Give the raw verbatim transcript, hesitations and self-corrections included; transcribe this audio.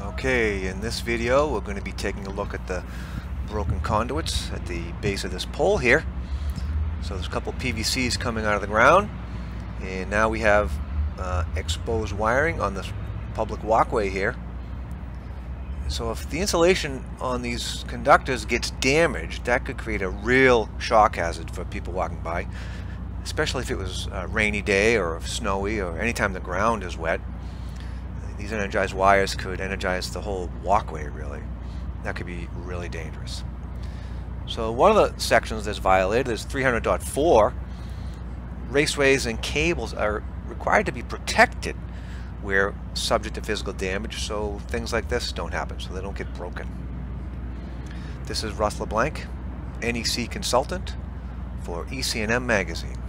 Okay, in this video we're going to be taking a look at the broken conduits at the base of this pole here. So there's a couple P V Cs coming out of the ground, and now we have uh, exposed wiring on this public walkway here. So if the insulation on these conductors gets damaged, that could create a real shock hazard for people walking by, especially if it was a rainy day or snowy or anytime the ground is wet. These energized wires could energize the whole walkway, really. That could be really dangerous. So one of the sections that's violated is three hundred point four. Raceways and cables are required to be protected where subject to physical damage, so things like this don't happen, so they don't get broken. This is Russ LeBlanc, N E C consultant for E C N M magazine.